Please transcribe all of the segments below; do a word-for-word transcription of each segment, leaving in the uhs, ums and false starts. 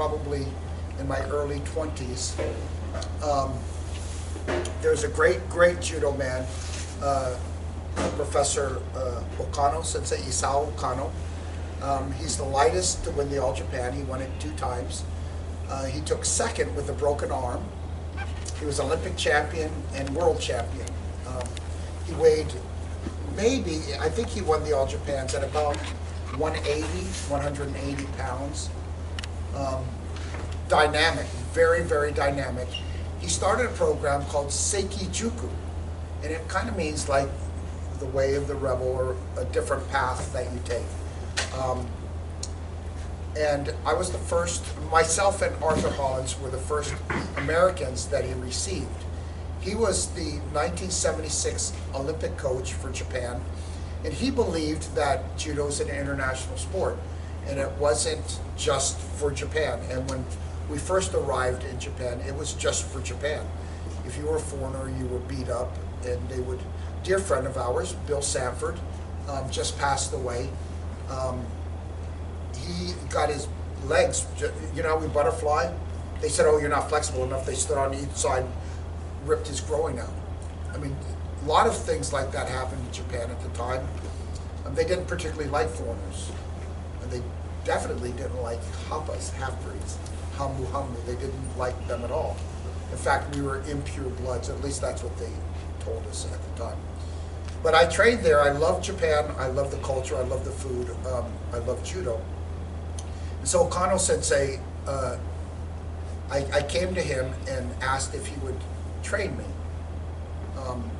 probably in my early twenties. Um, there's a great, great judo man, uh, Professor uh, Okano, Sensei Isao Okano. Um, he's the lightest to win the All Japan. He won it two times. Uh, he took second with a broken arm. He was Olympic champion and world champion. Um, he weighed maybe, I think he won the All Japans at about one eighty, one eighty pounds. Um, dynamic, very, very dynamic. He started a program called Seiki Juku, and it kind of means like the way of the rebel or a different path that you take. Um, and I was the first, myself and Arthur Hollins were the first Americans that he received. He was the nineteen seventy-six Olympic coach for Japan, and he believed that judo is an international sport, and it wasn't just for Japan. And when we first arrived in Japan, it was just for Japan. If you were a foreigner, you were beat up, and they would, dear friend of ours, Bill Sanford, um, just passed away. Um, he got his legs, you know, we butterfly. They said, oh, you're not flexible enough. They stood on each side, ripped his groin out. I mean, a lot of things like that happened in Japan at the time. Um, they didn't particularly like foreigners. And they definitely didn't like happas, half-breeds, hamu hamu. They didn't like them at all. In fact, we were impure bloods. At least that's what they told us at the time. But I trained there. I loved Japan. I loved the culture. I loved the food. Um, I loved judo. And so Okano Sensei, uh, I, I came to him and asked if he would train me. Um,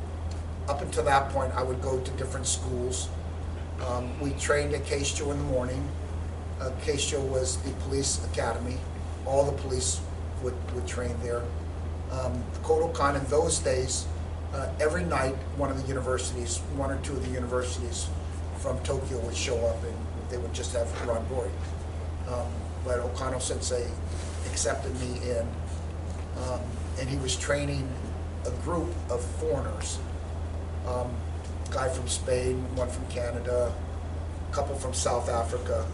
up until that point, I would go to different schools. Um, we trained at Keisho in the morning. Uh, Keisho was the police academy. All the police would, would train there. Um, Kodokan in those days, uh, every night, one of the universities, one or two of the universities from Tokyo would show up, and they would just have randori. Um, but Okano Sensei accepted me in, um, and he was training a group of foreigners. Um, guy from Spain, one from Canada, a couple from South Africa,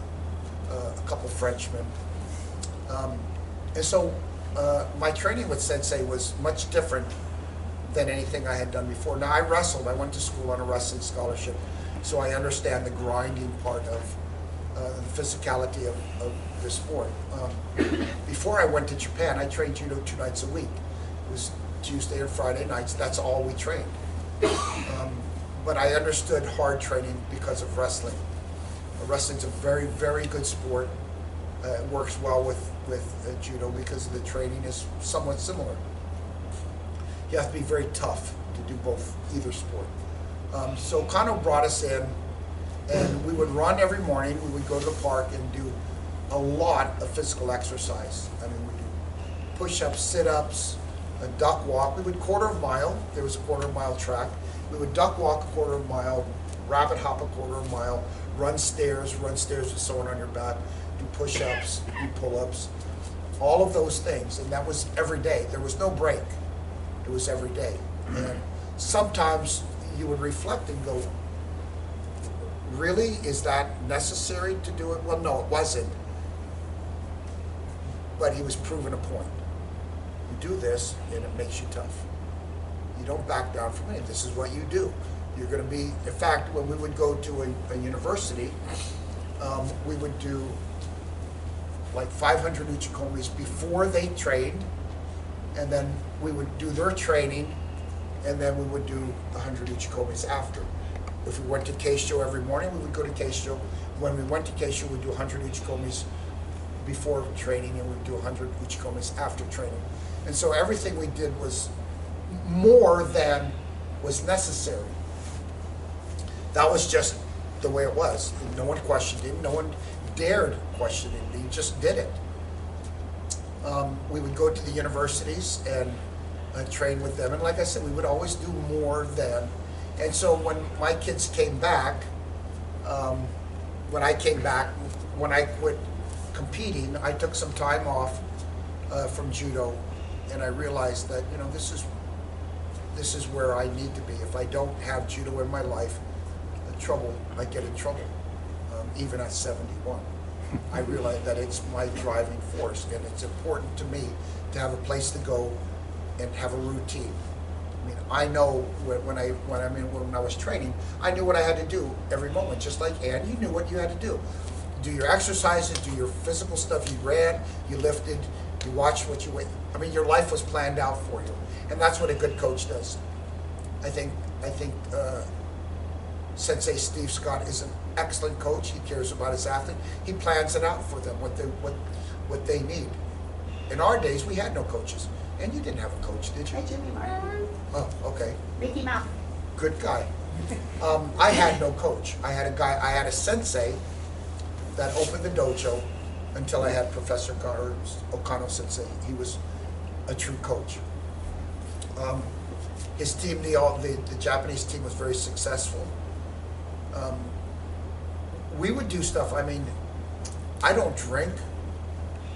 uh, a couple Frenchmen. Um, and so uh, my training with Sensei was much different than anything I had done before. Now I wrestled, I went to school on a wrestling scholarship, so I understand the grinding part of uh, the physicality of, of the sport. Um, before I went to Japan, I trained judo two nights a week. It was Tuesday and Friday nights, that's all we trained. Um, but I understood hard training because of wrestling. Wrestling's a very, very good sport. Uh, it works well with, with uh, judo because the training is somewhat similar. You have to be very tough to do both, either sport. Um, so Okano brought us in, and we would run every morning. We would go to the park and do a lot of physical exercise. I mean, we do push-ups, sit-ups, a duck walk. We would quarter of a mile. There was a quarter of a mile track. We would duck walk a quarter of a mile, rabbit hop a quarter of a mile, run stairs, run stairs with someone on your back, do push-ups, do pull-ups, all of those things. And that was every day. There was no break. It was every day. And sometimes you would reflect and go, really, is that necessary to do it? Well, no, it wasn't. But he was proving a point. You do this, and it makes you tough. You don't back down from it. This is what you do. You're going to be, in fact, when we would go to a, a university, um, we would do like five hundred uchikomis before they trained, and then we would do their training, and then we would do one hundred uchikomis after. If we went to Keisho every morning, we would go to Keisho. When we went to Keisho, we'd do one hundred uchikomis before training, and we'd do one hundred uchikomis after training. And so everything we did was more than was necessary. That was just the way it was. No one questioned it. No one dared question it. He just did it. Um, we would go to the universities and uh, train with them. And like I said, we would always do more than. And so when my kids came back, um, when I came back, when I quit competing, I took some time off uh, from judo. And I realized that, you know, this is this is where I need to be. If I don't have judo in my life, the trouble, I get in trouble, um, even at seventy-one. I realize that it's my driving force, and it's important to me to have a place to go and have a routine. I mean, I know when I when I mean when I was training, I knew what I had to do every moment, just like Anne. You knew what you had to do. Do your exercises, do your physical stuff. You ran, you lifted, you watched what you weighed. I mean, your life was planned out for you, and that's what a good coach does. I think I think uh, Sensei Steve Scott is an excellent coach. He cares about his athlete. He plans it out for them, what they what what they need. In our days, we had no coaches, and you didn't have a coach, did you? Jimmy Martin. Oh, okay. Mickey Mouse. Good guy. Um, I had no coach. I had a guy. I had a sensei that opened the dojo until I had Professor Okano Sensei. He was a true coach. Um, his team, the, the the Japanese team, was very successful. Um, we would do stuff. I mean, I don't drink.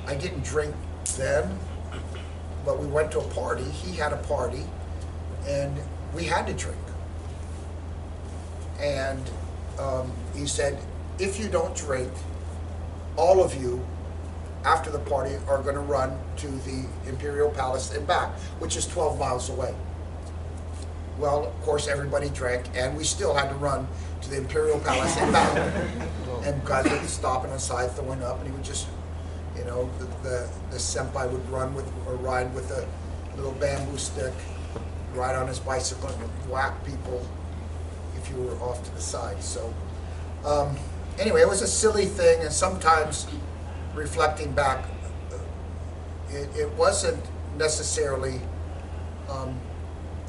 I didn't drink then, but we went to a party. He had a party, and we had to drink. And um, he said, if you don't drink, all of you, after the party, are going to run to the Imperial Palace and back, which is twelve miles away. Well, of course, everybody drank, and we still had to run to the Imperial Palace and back. And guys would stop on the side, throwing up, and he would just, you know, the, the, the senpai would run with or ride with a little bamboo stick, ride on his bicycle, and whack people if you were off to the side. So. Um, Anyway, it was a silly thing, and sometimes, reflecting back, it, it wasn't necessarily um,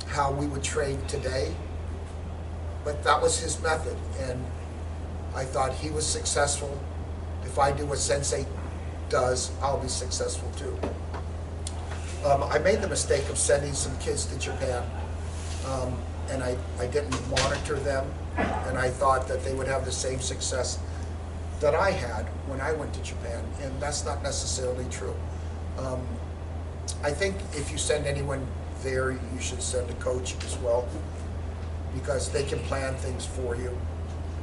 how we would train today, but that was his method, and I thought he was successful. If I do what Sensei does, I'll be successful too. Um, I made the mistake of sending some kids to Japan, um, and I, I didn't monitor them. And I thought that they would have the same success that I had when I went to Japan, and that's not necessarily true. Um, I think if you send anyone there, you should send a coach as well, because they can plan things for you,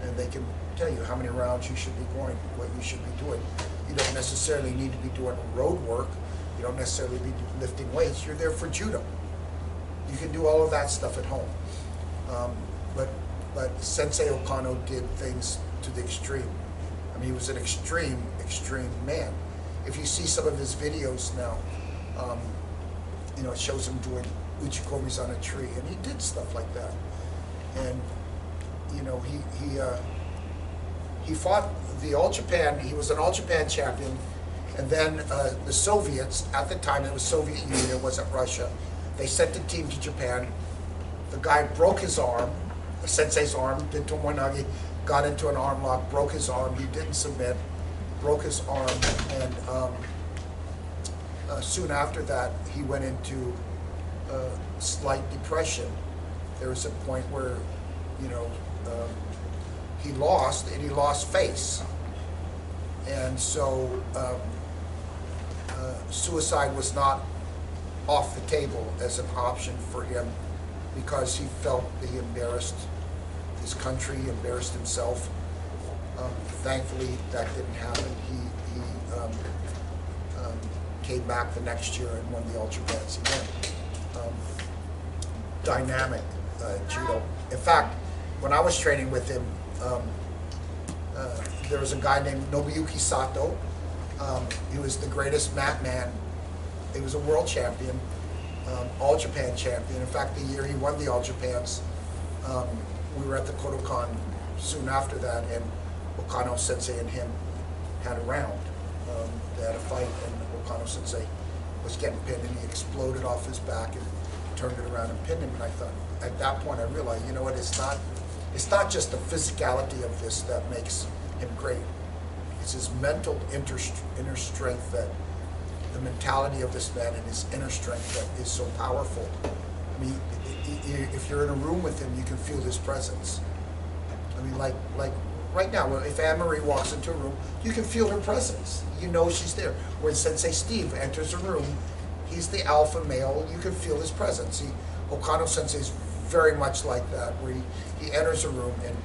and they can tell you how many rounds you should be going, what you should be doing. You don't necessarily need to be doing road work. You don't necessarily be lifting weights. You're there for judo. You can do all of that stuff at home. Um, but But Sensei Okano did things to the extreme. I mean, he was an extreme, extreme man. If you see some of his videos now, um, you know, it shows him doing uchikomis on a tree, and he did stuff like that. And, you know, he he uh, he fought the All Japan. He was an All Japan champion, and then uh, the Soviets at the time, it was Soviet Union, it wasn't Russia. They sent a team to Japan. The guy broke his arm. Sensei's arm, did Tomonagi, got into an arm lock, broke his arm, he didn't submit, broke his arm, and um, uh, soon after that, he went into uh, slight depression. There was a point where, you know, uh, he lost, and he lost face. And so, um, uh, suicide was not off the table as an option for him, because he felt he embarrassed his country, embarrassed himself. Um, thankfully, that didn't happen. He, he um, um, came back the next year and won the All Japan event. Um, dynamic uh, judo. In fact, when I was training with him, um, uh, there was a guy named Nobuyuki Sato. Um, he was the greatest mat man. He was a world champion. Um, All Japan champion. In fact, the year he won the All Japans, um, we were at the Kodokan soon after that, and Okano Sensei and him had a round. Um, they had a fight, and Okano Sensei was getting pinned, and he exploded off his back and turned it around and pinned him. And I thought, at that point, I realized, you know what? It's not, it's not just the physicality of this that makes him great. It's his mental inner inner strength that. The mentality of this man and his inner strength that is so powerful. I mean, if you're in a room with him, you can feel his presence. I mean, like like right now, if Anne Marie walks into a room, you can feel her presence. You know she's there. When Sensei Steve enters a room, he's the alpha male. You can feel his presence. He, Okano Sensei is very much like that, where he, he enters a room and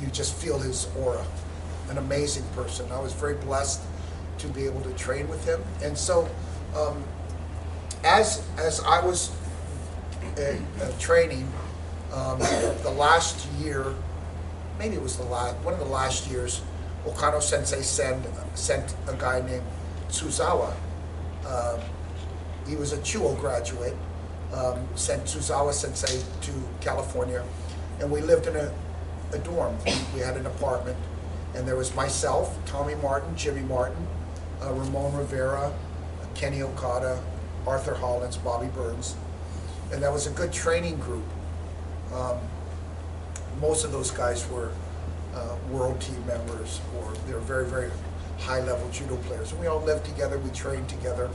you just feel his aura. an amazing person. I was very blessed to be able to train with him. And so um, as, as I was uh, uh, training, um, the last year, maybe it was the last, one of the last years, Okano Sensei send, sent a guy named Tsuzawa. Uh, he was a Chuo graduate, um, sent Tsuzawa Sensei to California, and we lived in a, a dorm. We had an apartment, and there was myself, Tommy Martin, Jimmy Martin, uh, Ramon Rivera, Kenny Okada, Arthur Hollins, Bobby Burns, and that was a good training group. Um, most of those guys were uh, world team members, or they were very, very high-level judo players. And we all lived together, we trained together,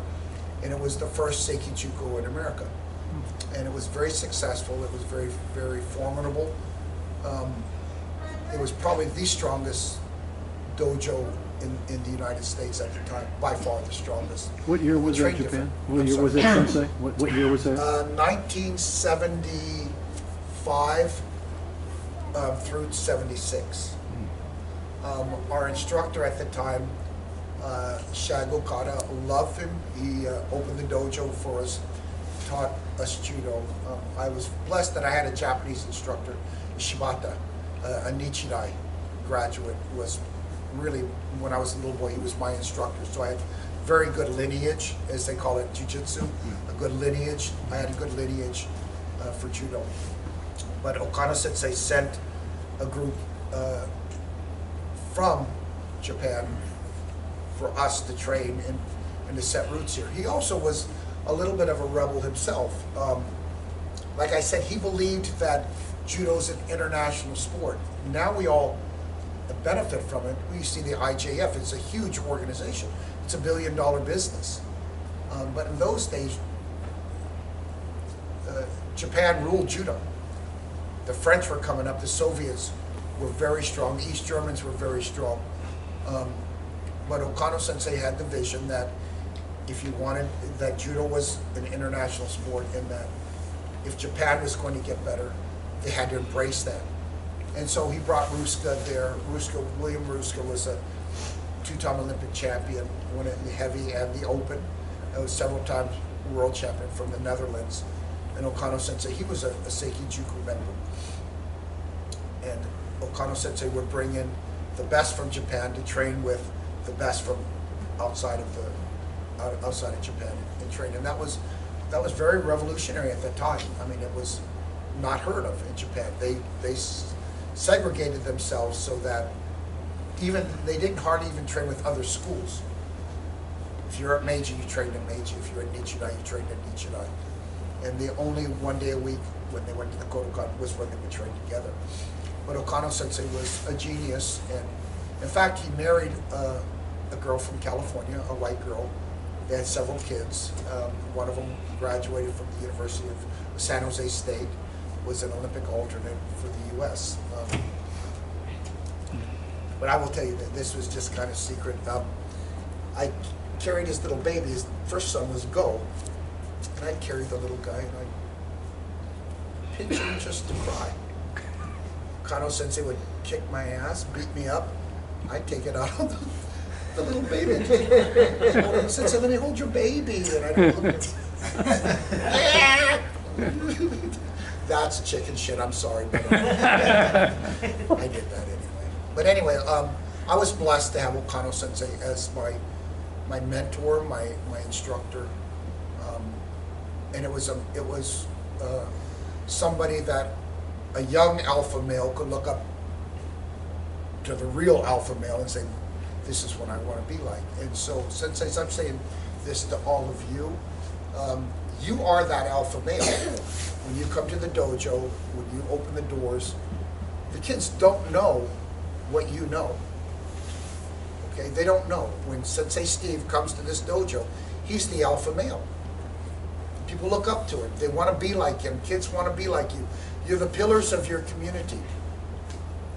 and it was the first Seiki Juku in America. And it was very successful, it was very, very formidable. Um, it was probably the strongest dojo in, in the United States at the time, by far the strongest. What year was that, Japan? What year was that, Sensei? What, what year was that? Uh, nineteen seventy-five uh, through seventy-six. Um, our instructor at the time, uh, Shagokata, loved him. He uh, opened the dojo for us, taught us judo. Um, I was blessed that I had a Japanese instructor, Shibata, uh, a Nichidai graduate, who was really, when I was a little boy, he was my instructor. So I had very good lineage, as they call it, jiu-jitsu, a good lineage. I had a good lineage uh, for judo. But Okano Sensei sent a group uh, from Japan for us to train and, and to set roots here. He also was a little bit of a rebel himself. Um, like I said, he believed that judo is an international sport. Now we all benefit from it. We see the I J F, it's a huge organization. It's a billion dollar business. Um, but in those days, uh, Japan ruled judo. The French were coming up, the Soviets were very strong, the East Germans were very strong. Um, but Okano Sensei had the vision that if you wanted, that judo was an international sport, and that if Japan was going to get better, they had to embrace that. And so he brought Ruska there. Ruska, William Ruska was a two-time Olympic champion, won it in the heavy and the open. He was several times world champion from the Netherlands. And Okano Sensei, he was a, a Seiki Juku member. And Okano Sensei would bring in the best from Japan to train with the best from outside of the out, outside of Japan and train. And that was that was very revolutionary at the time. I mean, it was not heard of in Japan. They they segregated themselves so that even they didn't hardly even train with other schools. If you're at Meiji, you trained at Meiji. If you're at Nichidai, you trained at Nichidai. And the only one day a week when they went to the Kodokan was when they would train together. But Okano Sensei was a genius, and in fact, he married uh, a girl from California, a white girl. They had several kids. Um, one of them graduated from the University of San Jose State, was an Olympic alternate for the U S Um, but I will tell you that this was just kind of secret. Um, I carried his little baby. His first son was Go, and I carried the little guy, and I pinched him just to cry. Okano Sensei would kick my ass, beat me up. I'd take it out on the, the little baby. Okano Sensei, let me hold your baby. And I'd hold it. That's chicken shit, I'm sorry. But I did that anyway. But anyway, um, I was blessed to have Okano Sensei as my my mentor, my, my instructor. Um, and it was, a, it was uh, somebody that a young alpha male could look up to the real alpha male and say, this is what I want to be like. And so, Sensei, I'm saying this to all of you. Um, you are that alpha male. When you come to the dojo, when you open the doors, the kids don't know what you know. Okay, they don't know. When Sensei Steve comes to this dojo, he's the alpha male. People look up to him. They want to be like him. Kids want to be like you. You're the pillars of your community,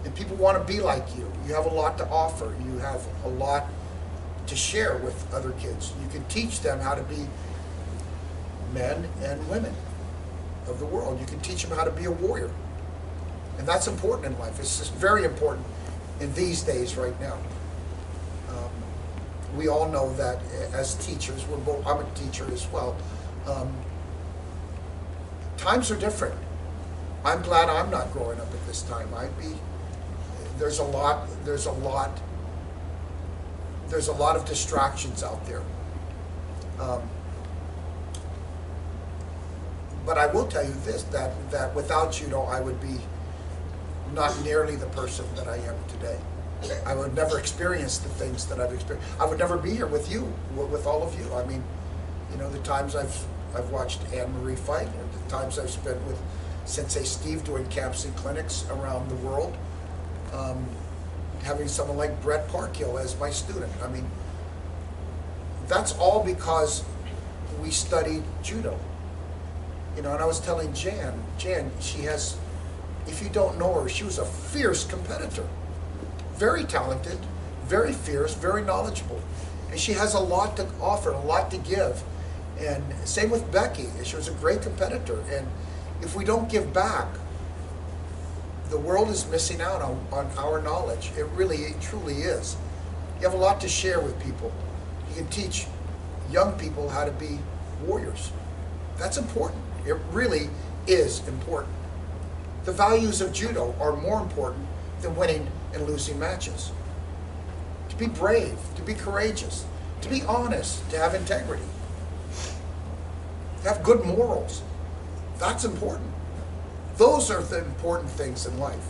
and people want to be like you. You have a lot to offer. You have a lot to share with other kids. You can teach them how to be men and women of the world. You can teach them how to be a warrior, and that's important in life. It's just very important in these days right now. Um, we all know that as teachers, we're both, I'm a teacher as well, um, times are different. I'm glad I'm not growing up at this time. I'd be, there's a lot, there's a lot, there's a lot of distractions out there. Um, but I will tell you this, that, that without judo, I would be not nearly the person that I am today. I would never experience the things that I've experienced. I would never be here with you, with all of you. I mean, you know, the times I've, I've watched Anne Marie fight, or the times I've spent with Sensei Steve doing camps and clinics around the world, um, having someone like Brett Parkhill as my student. I mean, that's all because we studied judo. You know, and I was telling Jan, Jan, she has, if you don't know her, she was a fierce competitor. Very talented, very fierce, very knowledgeable. And she has a lot to offer, a lot to give. And same with Becky, she was a great competitor. And if we don't give back, the world is missing out on, on our knowledge. It really, it truly is. You have a lot to share with people. You can teach young people how to be warriors. That's important. It really is important. The values of judo are more important than winning and losing matches. To be brave, to be courageous, to be honest, to have integrity, to have good morals. That's important. Those are the important things in life.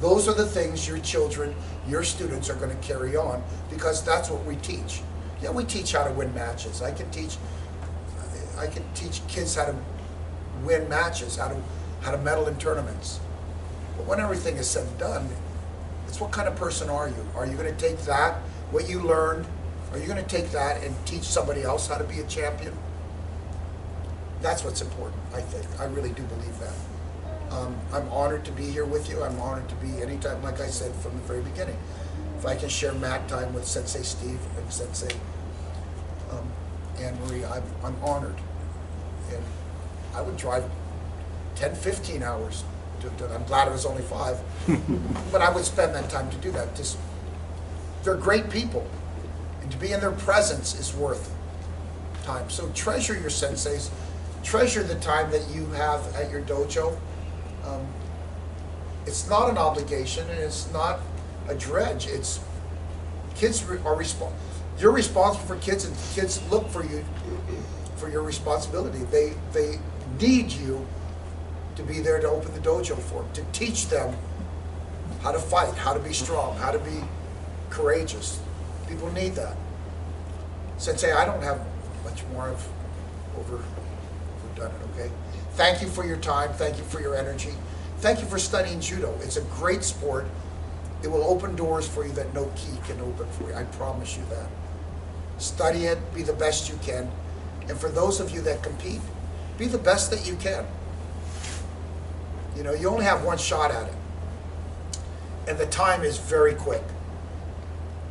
Those are the things your children, your students are going to carry on, because that's what we teach. Yeah, we teach how to win matches. I can teach, I can teach kids how to win matches, how to how to medal in tournaments. But when everything is said and done, it's what kind of person are you? Are you going to take that, what you learned, are you going to take that and teach somebody else how to be a champion? That's what's important, I think. I really do believe that. Um, I'm honored to be here with you. I'm honored to be anytime, like I said from the very beginning. If I can share mat time with Sensei Steve and Sensei um, Anne Marie, I'm, I'm honored. And I would drive ten, fifteen hours. To, to, I'm glad it was only five. But I would spend that time to do that. Just, they're great people. And to be in their presence is worth time. So treasure your senseis. Treasure the time that you have at your dojo. Um, it's not an obligation, and it's not a dredge. It's kids re are responsible. You're responsible for kids, and kids look for you for your responsibility. They they need you to be there to open the dojo for them, to teach them how to fight, how to be strong, how to be courageous. People need that. Sensei, I don't have much more of over. Done it, okay? Thank you for your time. Thank you for your energy. Thank you for studying judo. It's a great sport. It will open doors for you that no key can open for you. I promise you that. Study it. Be the best you can. And for those of you that compete, be the best that you can. You know, you only have one shot at it. And the time is very quick.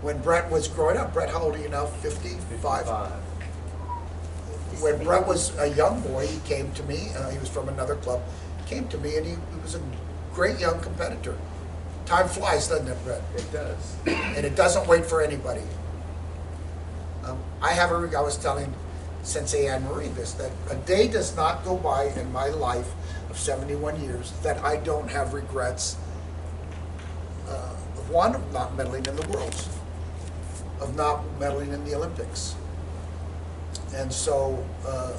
When Brett was growing up, Brett, how old are you now? fifty-five? When Brett was a young boy, he came to me, uh, he was from another club, came to me, and he, he was a great young competitor. Time flies, doesn't it, Brett? It does. And it doesn't wait for anybody. Um, I have a, I was telling Sensei Anne Marie this, that a day does not go by in my life of seventy-one years that I don't have regrets, uh, of one, of not meddling in the Worlds, of not meddling in the Olympics. And so, uh,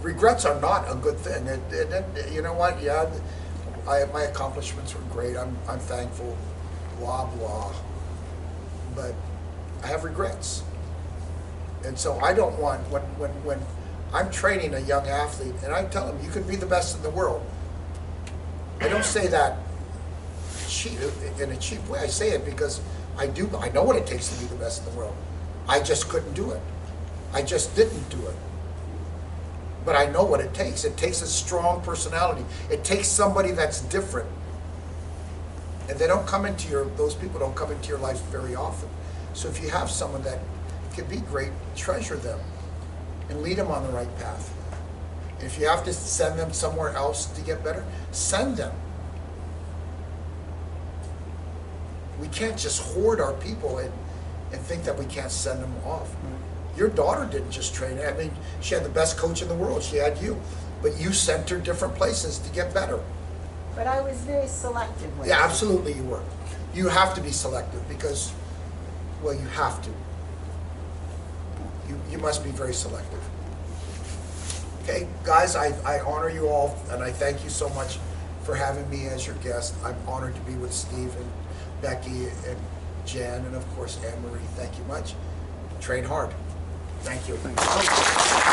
regrets are not a good thing. And, and, and you know what? Yeah, I, my accomplishments were great. I'm, I'm thankful. Blah blah. But I have regrets. And so I don't want when when when I'm training a young athlete and I tell them you can be the best in the world. I don't say that cheap, in a cheap way. I say it because I do. I know what it takes to be the best in the world. I just couldn't do it. I just didn't do it. But I know what it takes. It takes a strong personality. It takes somebody that's different. And they don't come into your, those people don't come into your life very often. So if you have someone that can be great, treasure them and lead them on the right path. If you have to send them somewhere else to get better, send them. we can't just hoard our people and, and think that we can't send them off. Mm-hmm. Your daughter didn't just train. I mean, she had the best coach in the world. She had you. But you sent her different places to get better. But I was very selective with it. Yeah, absolutely you were. You have to be selective because, well, you have to. You, you must be very selective. Okay, guys, I, I honor you all, and I thank you so much for having me as your guest. I'm honored to be with Steve and Becky and Jan and, of course, Anne Marie. Thank you much. Train hard. Thank you. Thank you.